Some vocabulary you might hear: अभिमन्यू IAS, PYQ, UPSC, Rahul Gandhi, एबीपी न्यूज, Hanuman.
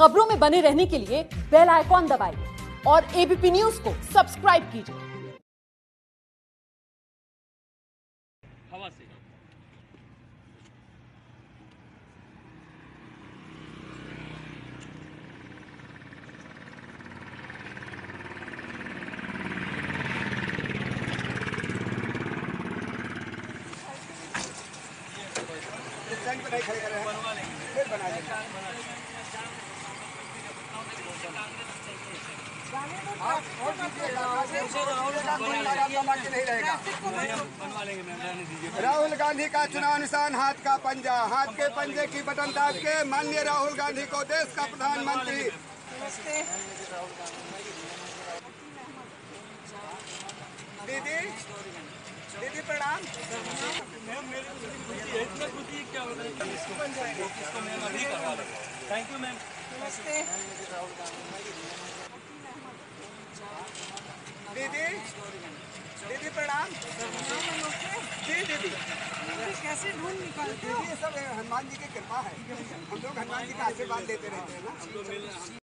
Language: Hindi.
खबरों में बने रहने के लिए बेल आइकॉन दबाइए और एबीपी न्यूज को सब्सक्राइब कीजिए। हवा से राहुल गांधी का चुनाव निशान हाथ का पंजा, हाथ के पंजे की बटन दाब के माननीय राहुल गांधी को देश का प्रधानमंत्री। दीदी दीदी प्रणाम। Thank you ma'am. नमस्ते दीदी दीदी प्रणाम। जी दीदी कैसे ढूंढ निकालते हो? सब हनुमान जी की कृपा है, हम लोग हनुमान जी का आशीर्वाद लेते रहते हैं ना।